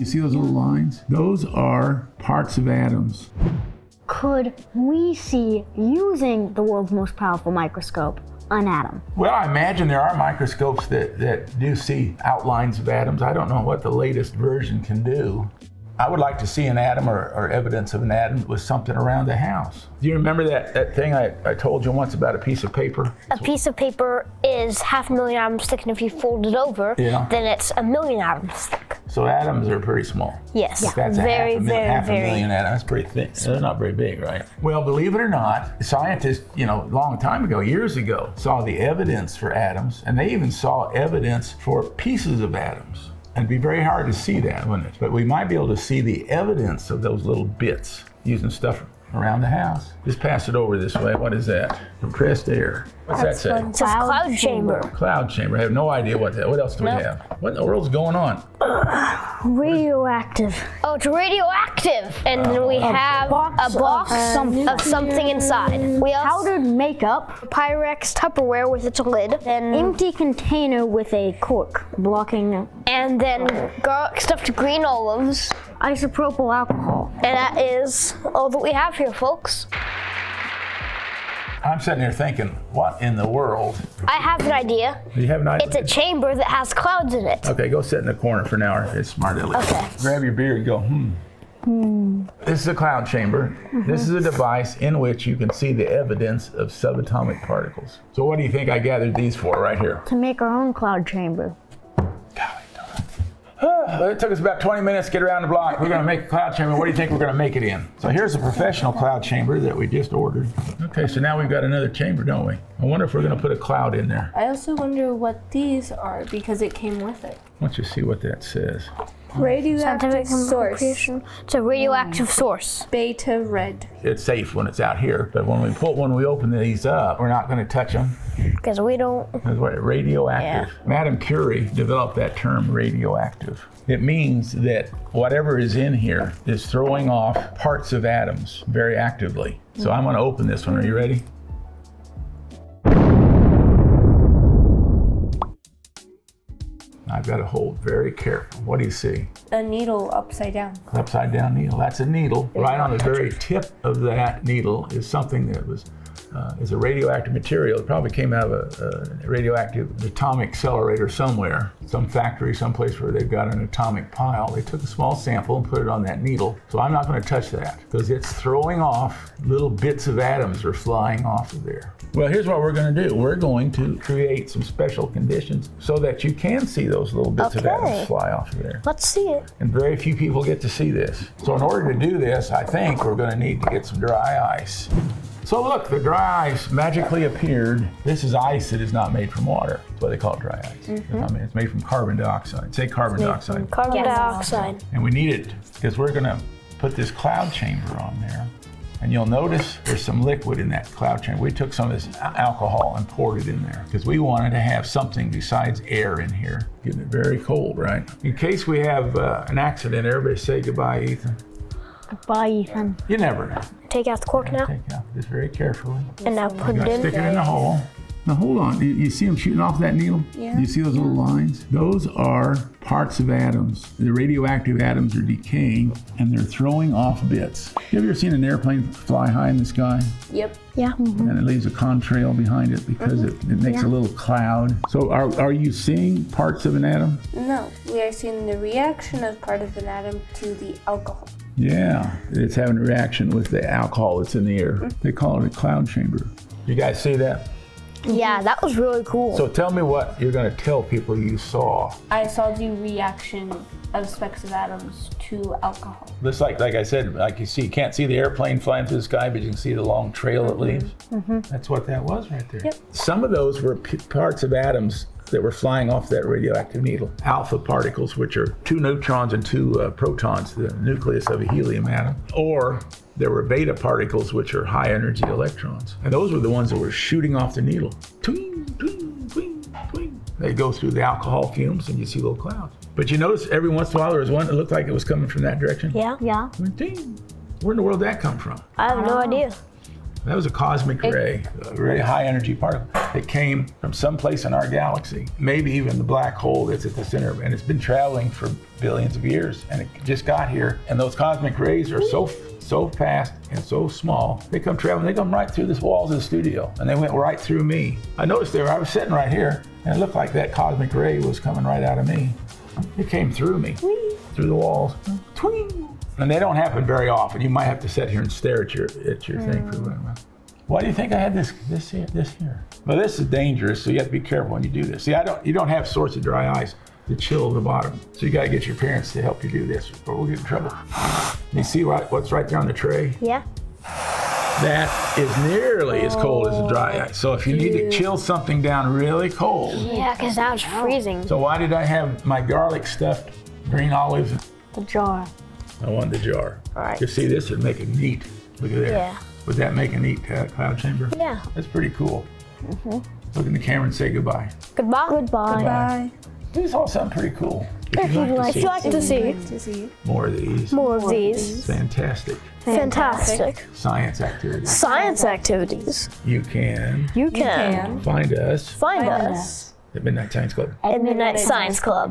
You see those little lines? Those are parts of atoms. Could we see, using the world's most powerful microscope, an atom? Well, I imagine there are microscopes that do see outlines of atoms. I don't know what the latest version can do. I would like to see an atom or evidence of an atom with something around the house. Do you remember that thing I told you once about a piece of paper? A piece of paper is 500,000 atoms thick, and if you fold it over, then it's 1,000,000 atoms thick. So atoms are pretty small. Yes, yeah. That's half a million atoms. That's pretty thick. They're not very big, right? Well, believe it or not, scientists, a long time ago, years ago, saw the evidence for atoms, and they even saw evidence for pieces of atoms. It'd be very hard to see that, wouldn't it? But we might be able to see the evidence of those little bits using stuff around the house. Just pass it over this way. What is that? Compressed air. What's that say? It says cloud chamber. Cloud chamber. I have no idea what that. What else do we have? What in the world's going on? Radioactive. Oh, it's radioactive. And then we have a box of something inside. We powdered makeup. Pyrex Tupperware with its lid. An empty container with a cork blocking. And then garlic stuffed green olives. Isopropyl alcohol. And that is all that we have here, folks. I'm sitting here thinking, what in the world? I have an idea. You have an idea? It's a chamber that has clouds in it. Okay, go sit in the corner for an hour. It's smart, Ellie. Okay. Grab your beer and go, This is a cloud chamber. This is a device in which you can see the evidence of subatomic particles. So what do you think I gathered these for right here? To make our own cloud chamber. It took us about 20 minutes to get around the block. We're going to make a cloud chamber. What do you think we're going to make it in? So here's a professional cloud chamber that we just ordered. Okay, so now we've got another chamber, don't we? I wonder if we're going to put a cloud in there. I also wonder what these are because it came with it. Why don't you see what that says? Radioactive source. It's a radioactive source. Beta red. It's safe when it's out here, but when we open these up, we're not going to touch them. Because we don't. Because we're radioactive. Yeah. Madame Curie developed that term, radioactive. It means that whatever is in here is throwing off parts of atoms very actively. So I'm going to open this one. Are you ready? I've got to hold very careful. What do you see? A needle upside down. Upside down needle. That's a needle. Right on the very tip of that needle is something that is a radioactive material. It probably came out of a radioactive atomic accelerator somewhere. Some factory, someplace where they've got an atomic pile. They took a small sample and put it on that needle. So I'm not going to touch that because it's throwing off little bits of atoms are flying off of there. Well, here's what we're going to do. We're going to create some special conditions so that you can see those little bits of atoms fly off of there. Let's see it. And very few people get to see this. So in order to do this, I think we're going to need to get some dry ice. So look, the dry ice magically appeared. This is ice that is not made from water. That's why they call it dry ice. It's made from carbon dioxide. Say carbon dioxide. Carbon dioxide. And we need it because we're going to put this cloud chamber on there. And you'll notice there's some liquid in that cloud chamber. We took some of this alcohol and poured it in there because we wanted to have something besides air in here. Getting it very cold, right? In case we have an accident, everybody say goodbye, Ethan. Goodbye, Ethan. You never know. Take out the cork now. Take out this very carefully. And now put it in. Stick it in the hole. Now hold on. You see them shooting off that needle? Yeah. You see those little lines? Those are parts of atoms. The radioactive atoms are decaying and they're throwing off bits. Have you ever seen an airplane fly high in the sky? Yep. Yeah. And it leaves a contrail behind it because it makes a little cloud. So are you seeing parts of an atom? No. We are seeing the reaction of part of an atom to the alcohol. Yeah. It's having a reaction with the alcohol that's in the air. They call it a cloud chamber. You guys see that? Yeah, that was really cool. So tell me what you're going to tell people you saw. I saw the reaction of specks of atoms to alcohol. Just like I said, like you see, you can't see the airplane flying through the sky, but you can see the long trail it leaves. That's what that was right there. Yep. Some of those were parts of atoms that were flying off that radioactive needle. Alpha particles, which are 2 neutrons and 2 protons, the nucleus of a helium atom. Or there were beta particles, which are high energy electrons. And those were the ones that were shooting off the needle. Twing, twing, twing, twing. They go through the alcohol fumes and you see little clouds. But you notice every once in a while there was one that looked like it was coming from that direction? Yeah. Where in the world did that come from? I have no idea. That was a cosmic ray, a very high energy particle that came from someplace in our galaxy, maybe even the black hole that's at the center of it. And it's been traveling for billions of years, and it just got here. And those cosmic rays are so fast and so small, they come traveling, they come right through the walls of the studio, and they went right through me. I noticed I was sitting right here, and it looked like that cosmic ray was coming right out of me. It came through me, through the walls. And they don't happen very often. You might have to sit here and stare at your thing for a while. Why do you think I had this here? Well, this is dangerous, so you have to be careful when you do this. See, you don't have sorts of dry ice to chill the bottom. So you got to get your parents to help you do this, or we'll get in trouble. You see what's right there on the tray? Yeah. That is nearly as cold as a dry ice. So if you need to chill something down really cold. Yeah, because that was freezing. So why did I have my garlic stuffed green olives? The jar. I want the jar. Right. You see, this would make it neat. Look at there. Yeah. Would that make a neat cloud chamber? Yeah. That's pretty cool. Look in the camera and say goodbye. Goodbye. Goodbye. Goodbye. This is all something pretty cool. If you'd like to see more of these. Fantastic. Science activities. You can find us at Midnight Science Club.